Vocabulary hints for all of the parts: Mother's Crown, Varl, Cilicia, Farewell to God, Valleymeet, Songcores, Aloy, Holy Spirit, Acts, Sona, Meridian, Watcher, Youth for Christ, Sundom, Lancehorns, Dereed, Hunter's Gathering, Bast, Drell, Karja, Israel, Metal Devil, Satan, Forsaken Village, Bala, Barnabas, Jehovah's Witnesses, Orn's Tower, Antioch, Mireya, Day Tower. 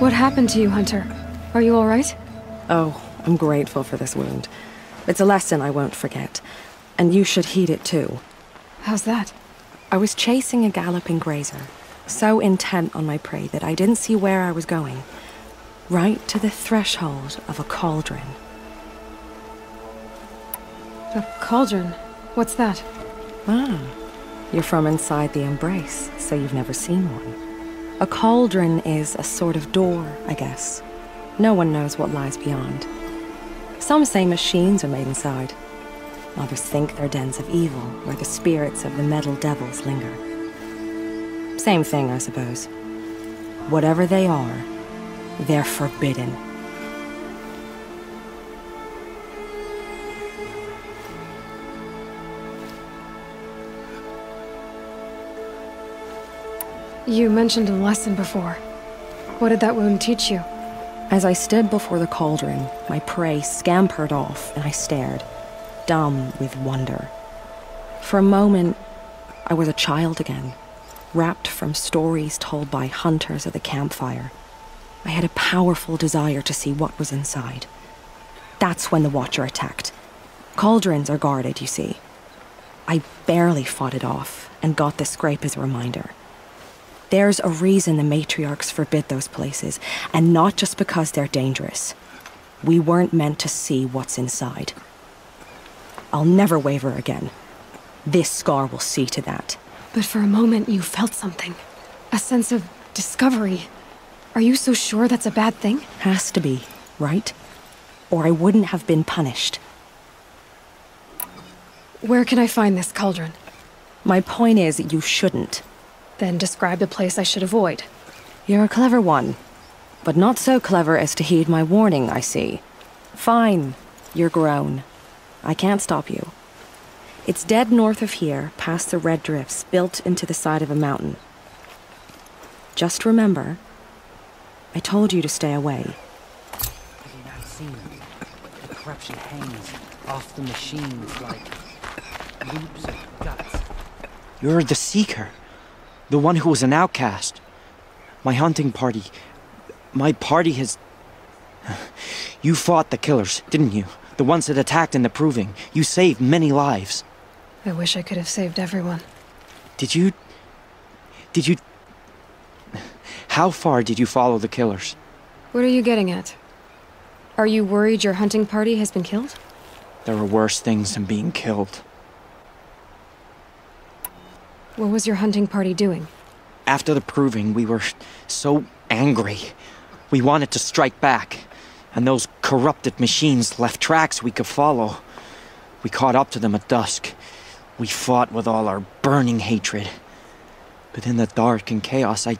What happened to you, Hunter? Are you all right? Oh, I'm grateful for this wound. It's a lesson I won't forget. And you should heed it too. How's that? I was chasing a galloping grazer, so intent on my prey that I didn't see where I was going. Right to the threshold of a cauldron. A cauldron? What's that? Ah, you're from inside the Embrace, so you've never seen one. A cauldron is a sort of door, I guess. No one knows what lies beyond. Some say machines are made inside. Others think they're dens of evil, where the spirits of the Metal Devils linger. Same thing, I suppose. Whatever they are, they're forbidden. You mentioned a lesson before. What did that wound teach you? As I stood before the cauldron, my prey scampered off and I stared, dumb with wonder. For a moment, I was a child again, wrapped from stories told by hunters at the campfire. I had a powerful desire to see what was inside. That's when the Watcher attacked. Cauldrons are guarded, you see. I barely fought it off and got the scrape as a reminder. There's a reason the matriarchs forbid those places, and not just because they're dangerous. We weren't meant to see what's inside. I'll never waver again. This scar will see to that. But for a moment you felt something. A sense of discovery. Are you so sure that's a bad thing? Has to be, right? Or I wouldn't have been punished. Where can I find this cauldron? My point is, you shouldn't. Then describe the place I should avoid. You're a clever one, but not so clever as to heed my warning, I see. Fine, you're grown. I can't stop you. It's dead north of here, past the red drifts built into the side of a mountain. Just remember, I told you to stay away. Have you not seen it? The corruption hangs off the machines like loops of guts. You're the Seeker. The one who was an outcast. My hunting party... My party has... You fought the killers, didn't you? The ones that attacked in the Proving. You saved many lives. I wish I could have saved everyone. Did you... How far did you follow the killers? What are you getting at? Are you worried your hunting party has been killed? There are worse things than being killed. What was your hunting party doing? After the Proving, we were so angry. We wanted to strike back, and those corrupted machines left tracks we could follow. We caught up to them at dusk. We fought with all our burning hatred. But in the dark and chaos, I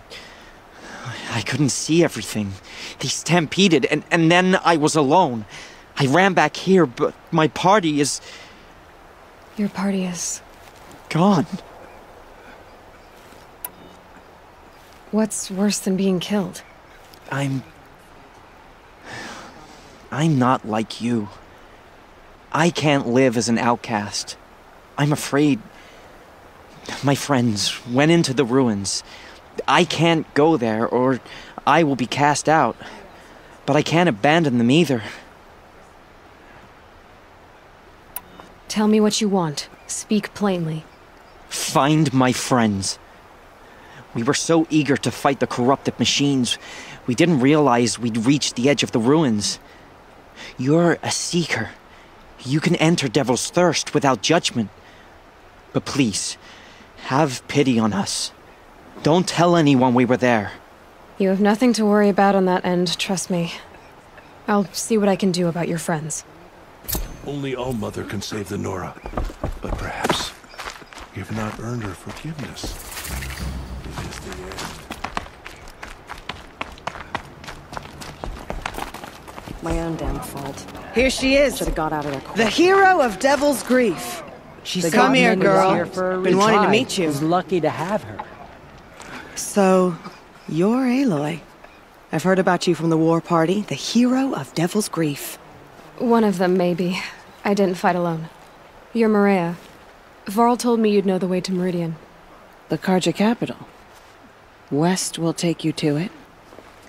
couldn't see everything. They stampeded, and then I was alone. I ran back here, but my party is... Your party is... gone. What's worse than being killed? I'm not like you. I can't live as an outcast. I'm afraid... My friends went into the ruins. I can't go there, or I will be cast out. But I can't abandon them either. Tell me what you want. Speak plainly. Find my friends. We were so eager to fight the corrupted machines, we didn't realize we'd reached the edge of the ruins. You're a Seeker. You can enter Devil's Thirst without judgment. But please, have pity on us. Don't tell anyone we were there. You have nothing to worry about on that end, trust me. I'll see what I can do about your friends. Only All-Mother can save the Nora. But perhaps you've not earned her forgiveness. My own damn fault. Here she is. Should have got out of there. The hero of Devil's Grief. She's come here, girl. Been wanting to meet you. I was lucky to have her. So, you're Aloy. I've heard about you from the war party. The hero of Devil's Grief. One of them, maybe. I didn't fight alone. You're Mireya. Varl told me you'd know the way to Meridian. The Karja capital. West will take you to it.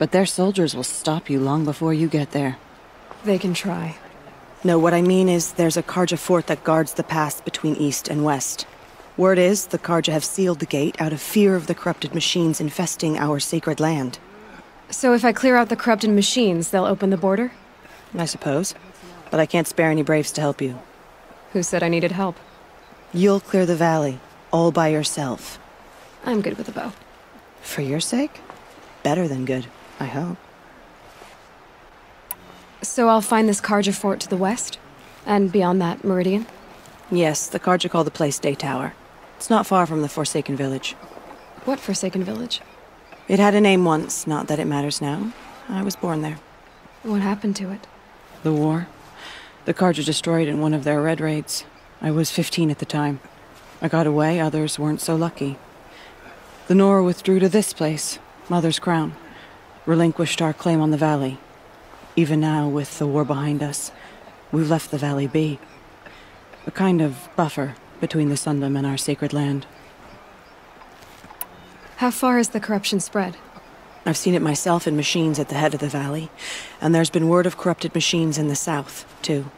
But their soldiers will stop you long before you get there. They can try. No, what I mean is there's a Karja fort that guards the pass between east and west. Word is, the Karja have sealed the gate out of fear of the corrupted machines infesting our sacred land. So if I clear out the corrupted machines, they'll open the border? I suppose. But I can't spare any braves to help you. Who said I needed help? You'll clear the valley, all by yourself. I'm good with a bow. For your sake? Better than good, I hope. So I'll find this Karja fort to the west? And beyond that, Meridian? Yes, the Karja call the place Day Tower. It's not far from the Forsaken Village. What Forsaken Village? It had a name once, not that it matters now. I was born there. What happened to it? The war. The Karja destroyed in one of their red raids. I was 15 at the time. I got away, others weren't so lucky. The Nora withdrew to this place, Mother's Crown. Relinquished our claim on the valley. Even now, with the war behind us, we've left the valley be. A kind of buffer between the Sundom and our sacred land. How far has the corruption spread? I've seen it myself in machines at the head of the valley, and there's been word of corrupted machines in the south, too.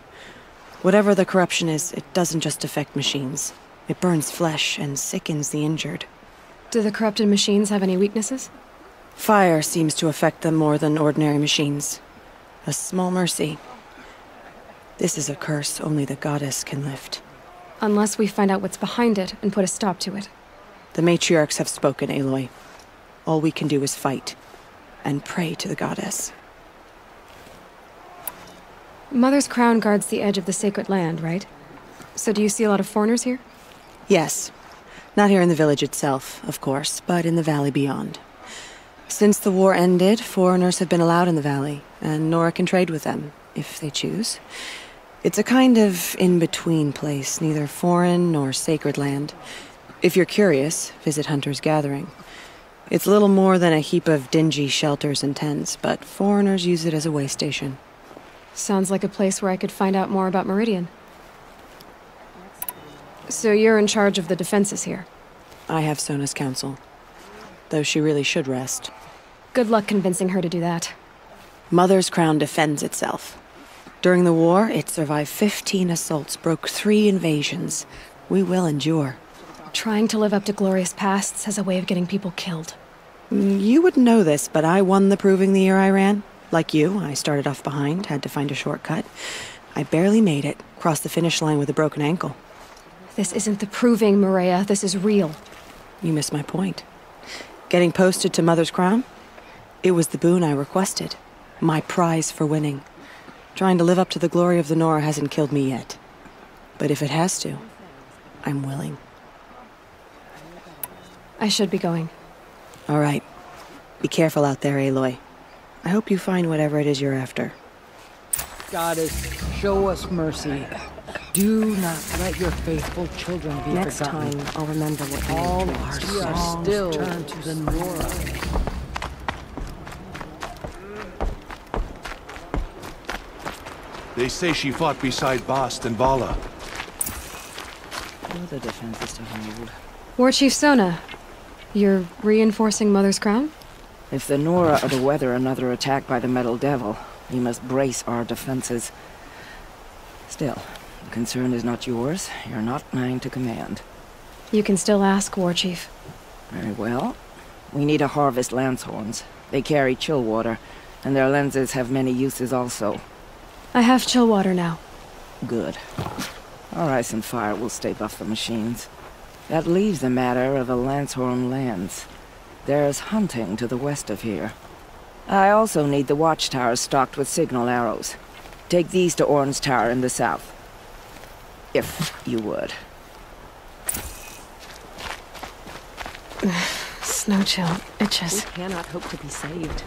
Whatever the corruption is, it doesn't just affect machines. It burns flesh and sickens the injured. Do the corrupted machines have any weaknesses? Fire seems to affect them more than ordinary machines. A small mercy. This is a curse only the goddess can lift. Unless we find out what's behind it and put a stop to it. The matriarchs have spoken, Aloy. All we can do is fight. And pray to the goddess. Mother's Crown guards the edge of the sacred land, right? So do you see a lot of foreigners here? Yes. Not here in the village itself, of course, but in the valley beyond. Since the war ended, foreigners have been allowed in the valley, and Nora can trade with them, if they choose. It's a kind of in-between place, neither foreign nor sacred land. If you're curious, visit Hunter's Gathering. It's little more than a heap of dingy shelters and tents, but foreigners use it as a way station. Sounds like a place where I could find out more about Meridian. So you're in charge of the defenses here? I have Sona's counsel, though she really should rest. Good luck convincing her to do that. Mother's Crown defends itself. During the war, it survived 15 assaults, broke 3 invasions. We will endure. Trying to live up to glorious pasts has a way of getting people killed. You wouldn't know this, but I won the proving the year I ran. Like you, I started off behind, had to find a shortcut. I barely made it, crossed the finish line with a broken ankle. This isn't the proving, Mireya. This is real. You missed my point. Getting posted to Mother's Crown? It was the boon I requested. My prize for winning. Trying to live up to the glory of the Nora hasn't killed me yet. But if it has to, I'm willing. I should be going. All right. Be careful out there, Aloy. I hope you find whatever it is you're after. Goddess, show us mercy. Do not let your faithful children be Next forgotten. Next time, I'll remember what they all are. We are still turned to the Nora. They say she fought beside Bast and Bala. Other defenses to hold. War Chief Sona, you're reinforcing Mother's Crown? If the Nora are to weather another attack by the Metal Devil, we must brace our defenses. Still, the concern is not yours. You're not mine to command. You can still ask, War Chief. Very well. We need to harvest Lancehorns. They carry chill water, and their lenses have many uses also. I have chill water now. Good. Our ice and fire will stave off the machines. That leaves the matter of the Lancehorn lands. There's hunting to the west of here. I also need the watchtowers stocked with signal arrows. Take these to Orn's Tower in the south. If you would. Snow chill itches. We cannot hope to be saved.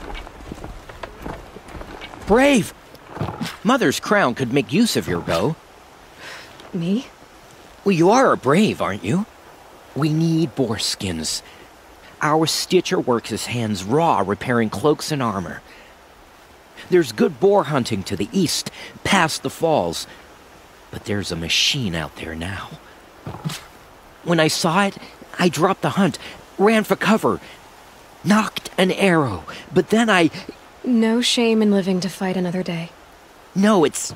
Brave! Mother's Crown could make use of your bow. Me? Well, you are a brave, aren't you? We need boar skins. Our stitcher works his hands raw, repairing cloaks and armor. There's good boar hunting to the east, past the falls. But there's a machine out there now. When I saw it, I dropped the hunt, ran for cover. knocked an arrow, but then I... No shame in living to fight another day. No, it's...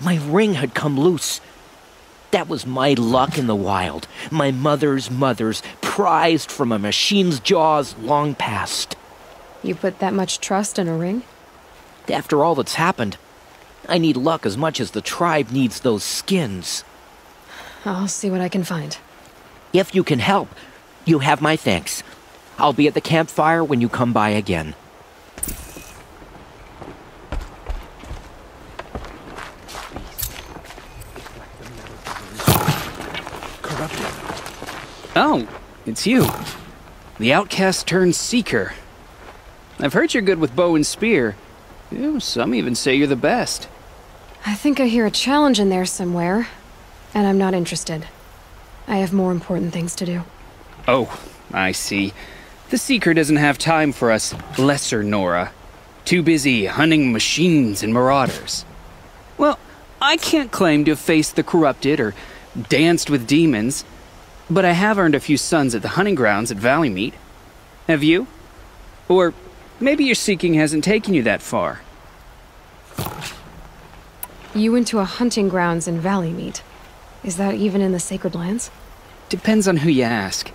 My ring had come loose. That was my luck in the wild. My mother's, prized from a machine's jaws long past. You put that much trust in a ring? After all that's happened, I need luck as much as the tribe needs those skins. I'll see what I can find. If you can help, you have my thanks. I'll be at the campfire when you come by again. Oh, it's you. The outcast turned seeker. I've heard you're good with bow and spear. Ew, some even say you're the best. I think I hear a challenge in there somewhere, and I'm not interested. I have more important things to do. Oh, I see. The Seeker doesn't have time for us lesser Nora. Too busy hunting machines and marauders. Well, I can't claim to have faced the corrupted or danced with demons, but I have earned a few sons at the hunting grounds at Valleymeet. Have you? Or maybe your seeking hasn't taken you that far. You went to a hunting grounds in Valleymeet. Is that even in the Sacred Lands? Depends on who you ask.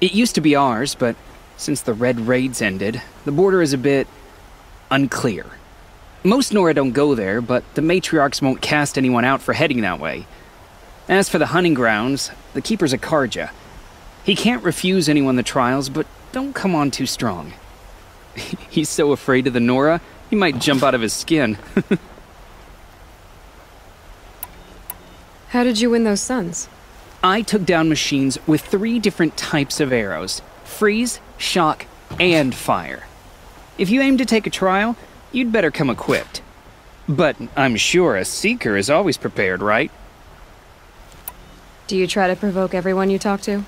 It used to be ours, but since the Red Raids ended, the border is a bit unclear. Most Nora don't go there, but the matriarchs won't cast anyone out for heading that way. As for the hunting grounds, the keeper's a Karja. He can't refuse anyone the trials, but don't come on too strong. He's so afraid of the Nora, he might jump out of his skin. How did you win those sons? I took down machines with 3 different types of arrows. Freeze, shock, and fire. If you aim to take a trial, you'd better come equipped. But I'm sure a seeker is always prepared, right? Do you try to provoke everyone you talk to?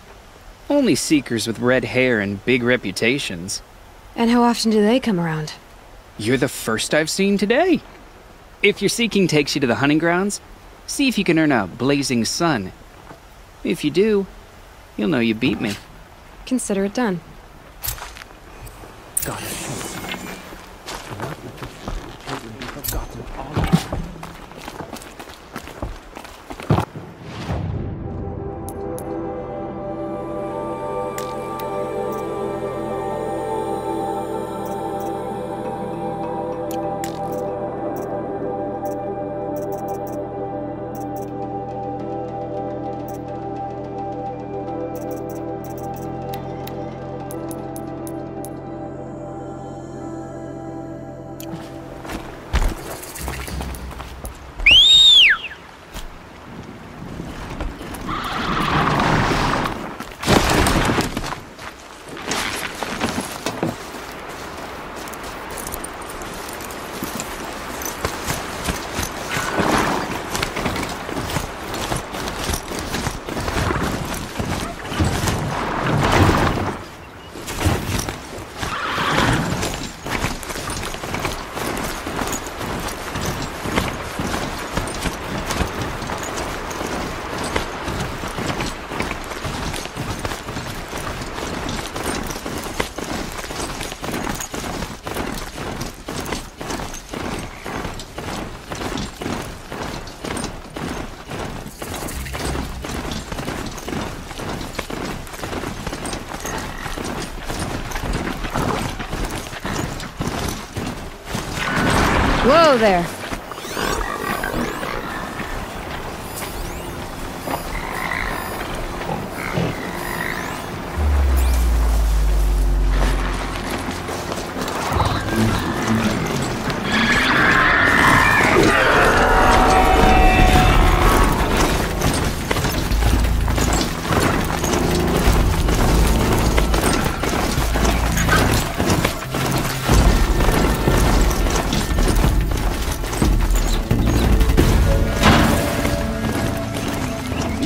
Only seekers with red hair and big reputations. And how often do they come around? You're the first I've seen today. If your seeking takes you to the hunting grounds, see if you can earn a blazing sun. If you do, you'll know you beat me. Consider it done. Got it. Whoa there!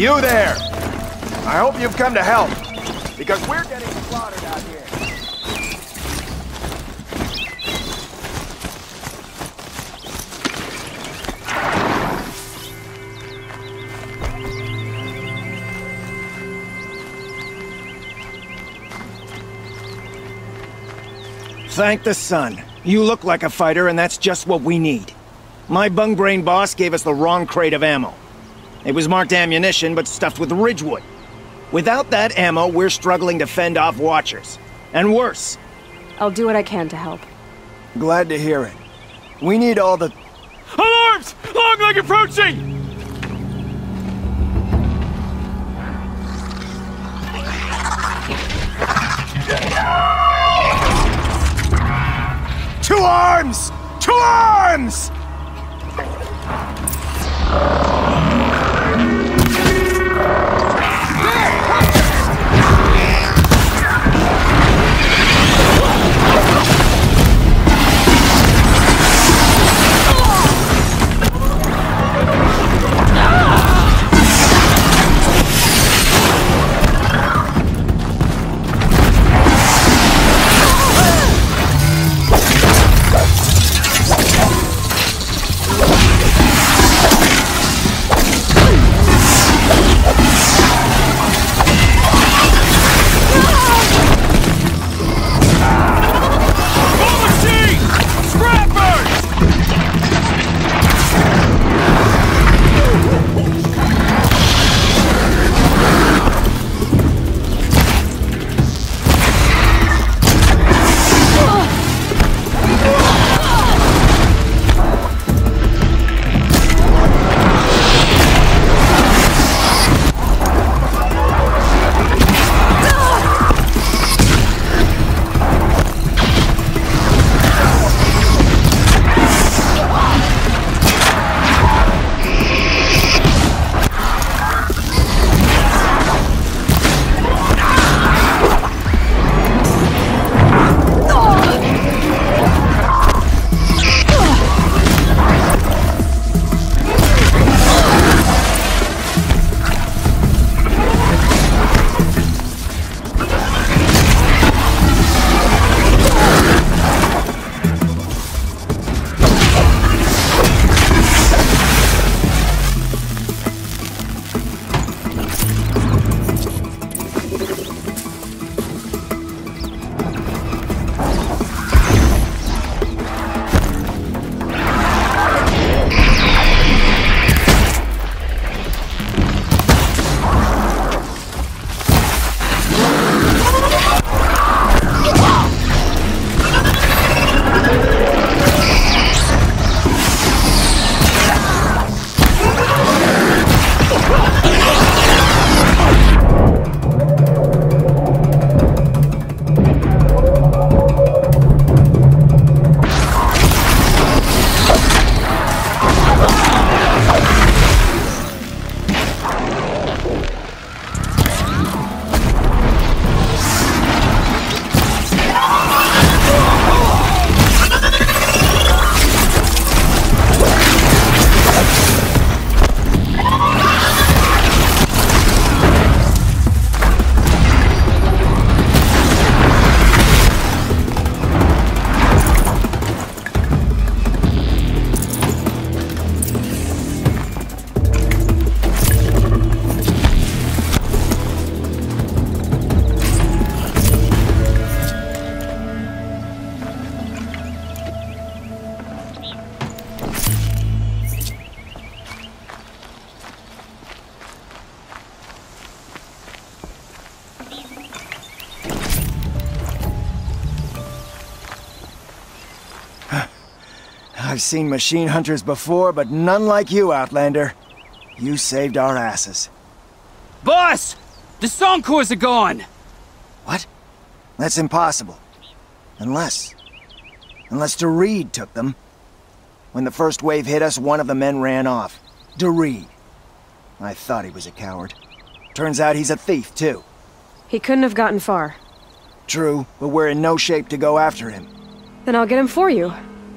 You there! I hope you've come to help, because we're getting slaughtered out here. Thank the sun. You look like a fighter, and that's just what we need. My bung-brain boss gave us the wrong crate of ammo. It was marked ammunition, but stuffed with Ridgewood. Without that ammo, we're struggling to fend off Watchers. And worse. I'll do what I can to help. Glad to hear it. We need all the... Alarms! Long leg approaching! To arms! To arms! I've seen machine hunters before, but none like you, Outlander. You saved our asses. Boss! The Songcores are gone! What? That's impossible. Unless Dereed took them. When the first wave hit us, one of the men ran off. Dereed. I thought he was a coward. Turns out he's a thief, too. He couldn't have gotten far. True, but we're in no shape to go after him. Then I'll get him for you.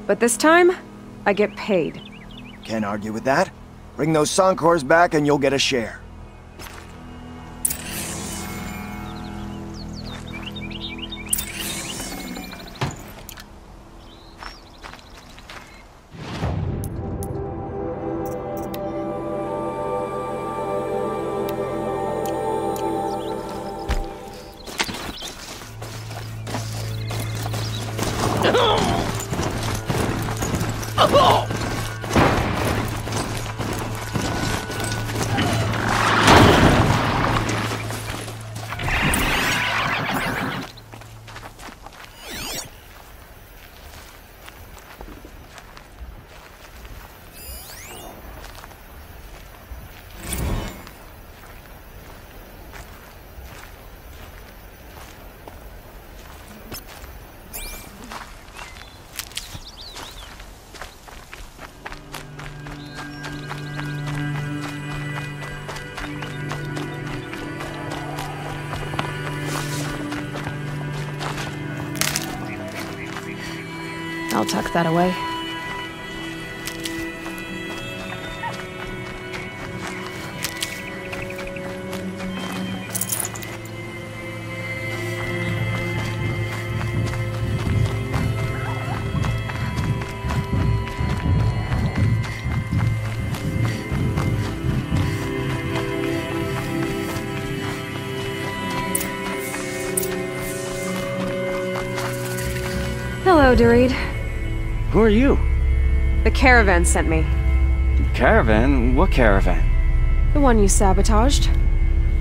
But this time, I get paid. Can't argue with that. Bring those Songcores back and you'll get a share. I'll tuck that away. Hello, Dereed. Who are you? The caravan sent me. Caravan? What caravan? The one you sabotaged.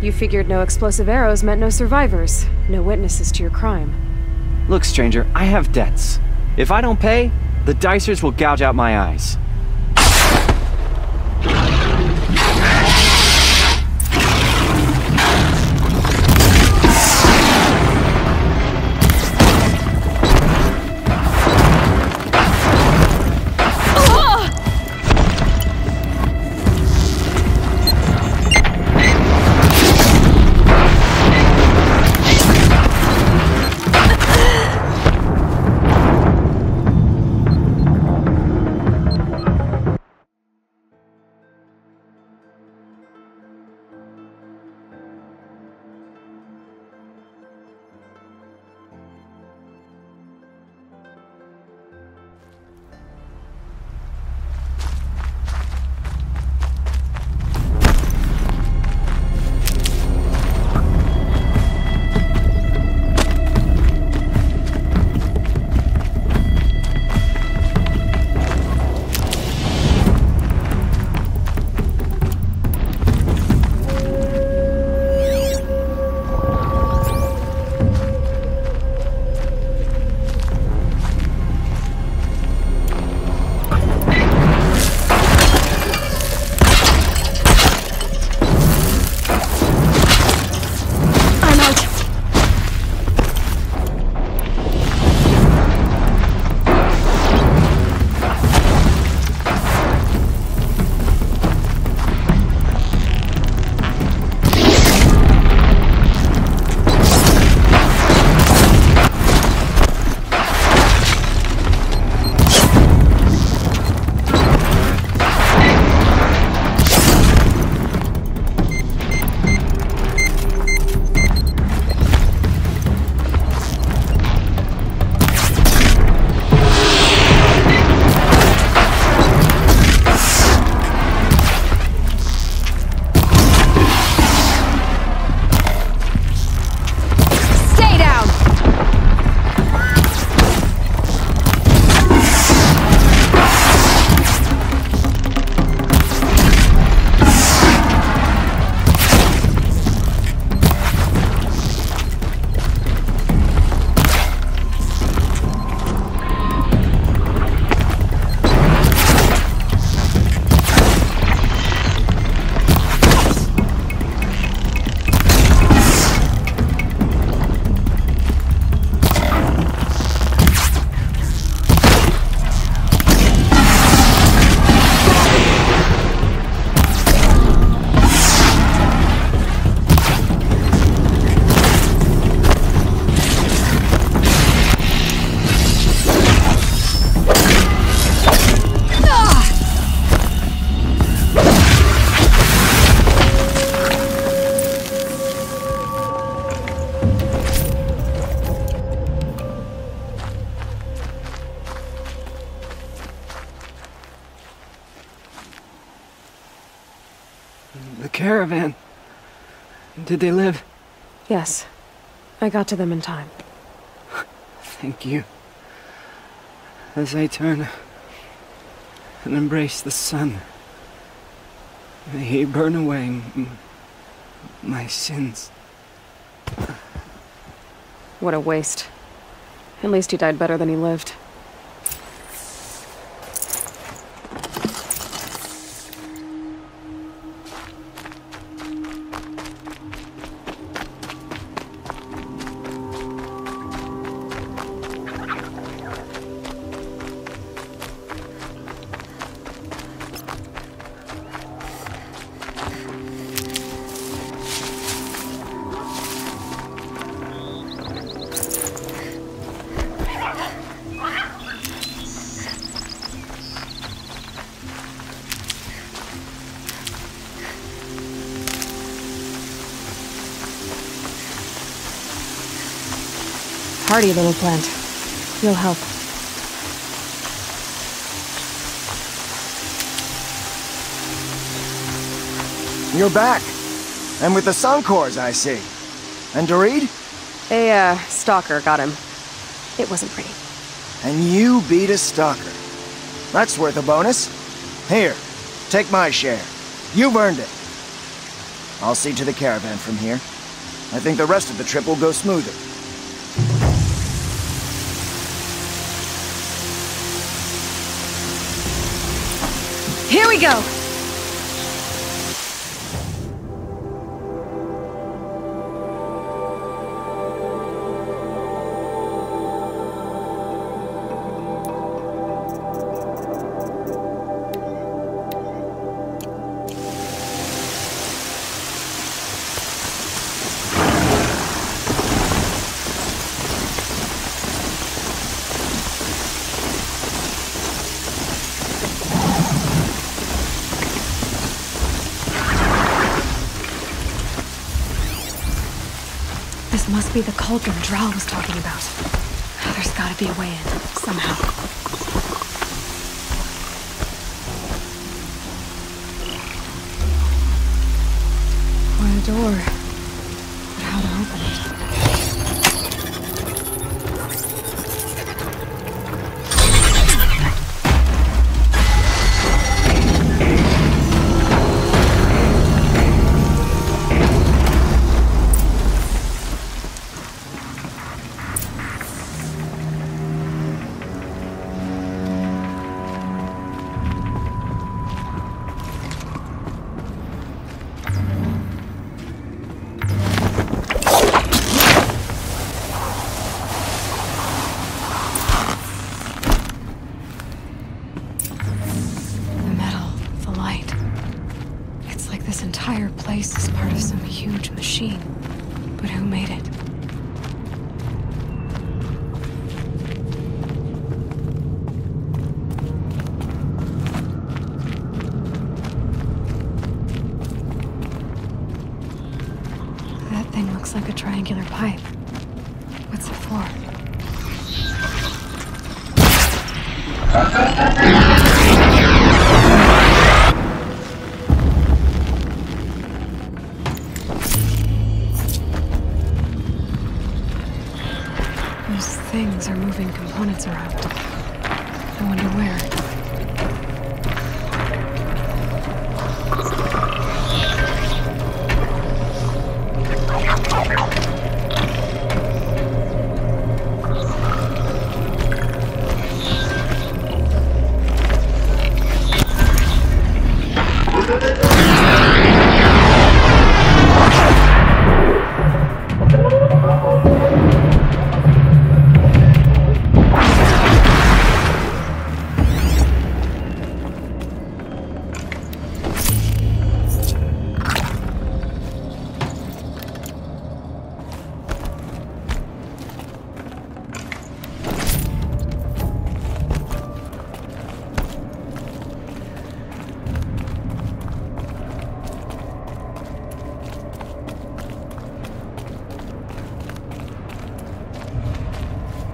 You figured no explosive arrows meant no survivors, no witnesses to your crime. Look, stranger, I have debts. If I don't pay, the dicers will gouge out my eyes. Caravan. Did they live? Yes. I got to them in time. Thank you. As I turn and embrace the sun. May he burn away my sins. What a waste. At least he died better than he lived. Hardy little plant. You'll help. You're back. And with the Songcores, I see. And Dereed? A, stalker got him. It wasn't pretty. And you beat a stalker. That's worth a bonus. Here, take my share. You've earned it. I'll see to the caravan from here. I think the rest of the trip will go smoother. Here we go! Must be the cauldron Drell was talking about. There's gotta be a way in, somehow. Or a door. But how to open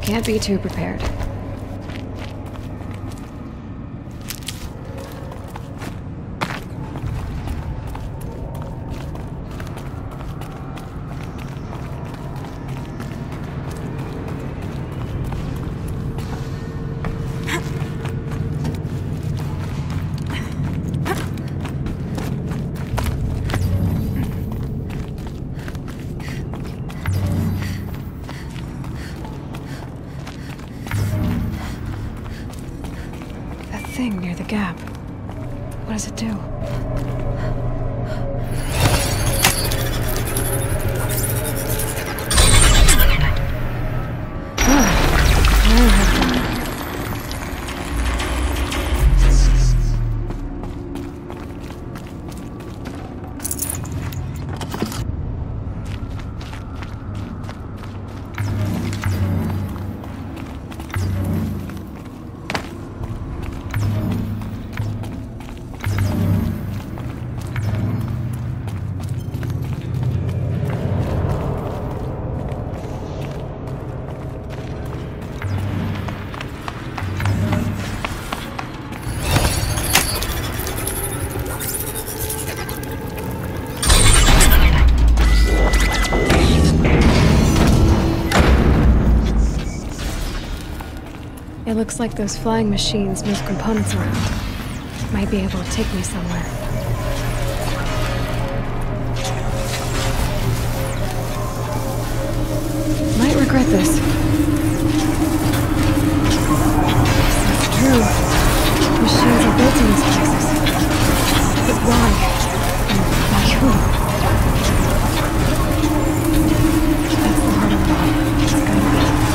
Can't be too prepared. thing near the gap. What does it do? It looks like those flying machines move components around. Might be able to take me somewhere. Might regret this. This is true. Machines are built in these places. But why? And by who? That's the heart of love. It's gonna be.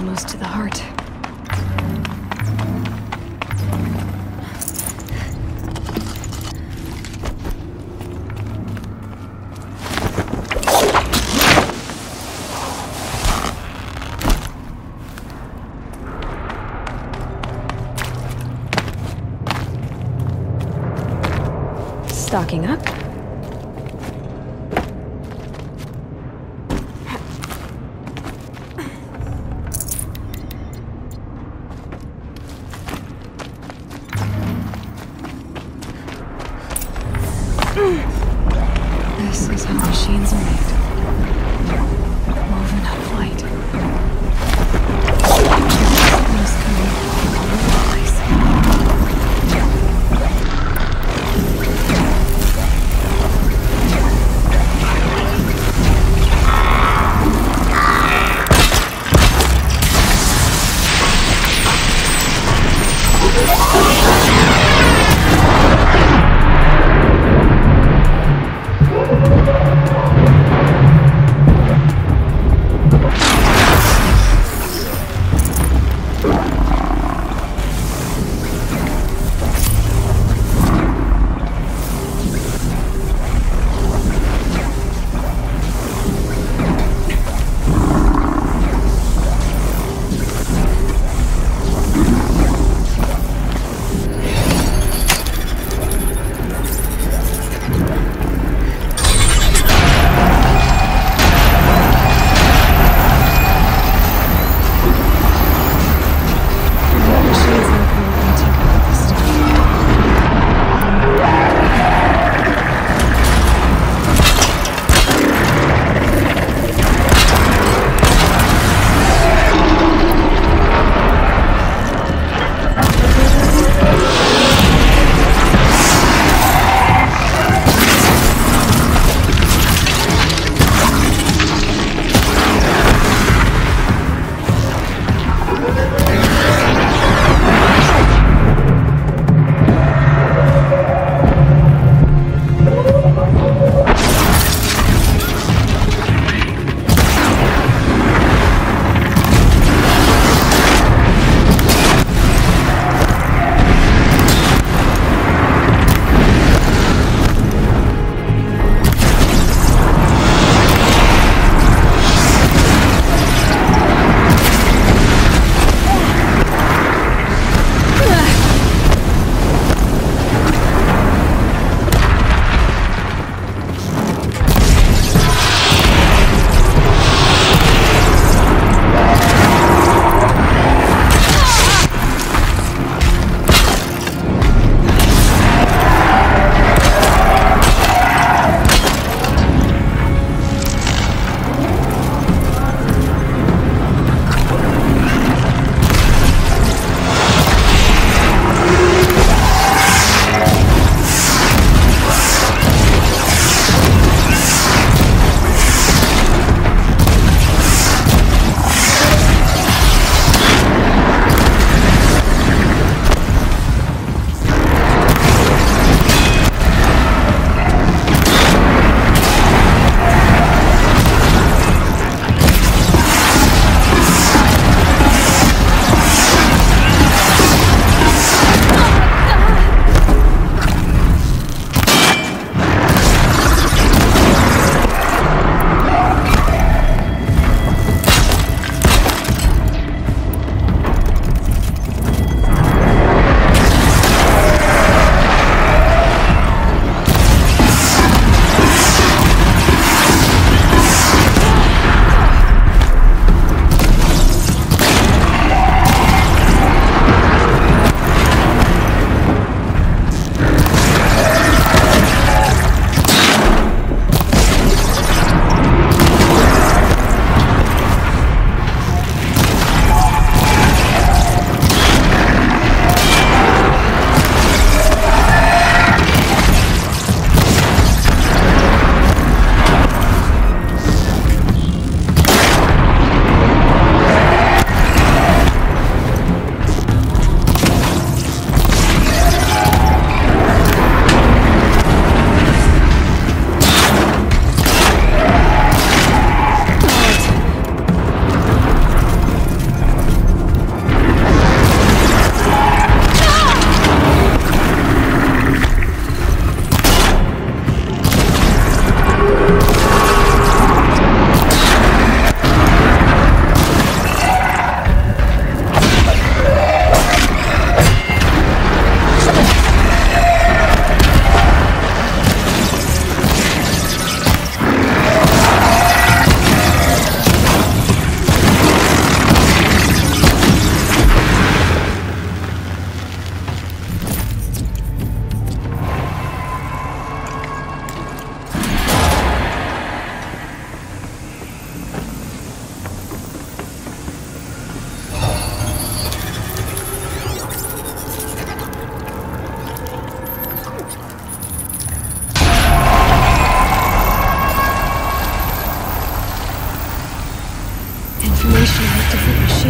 Almost to the heart. Stocking up.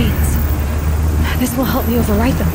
machines. This will help me override them.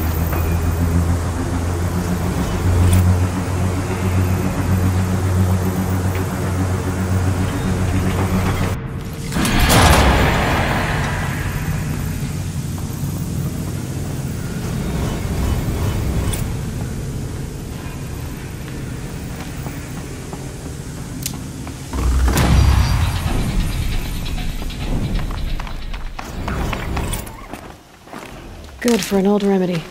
Good for an old remedy.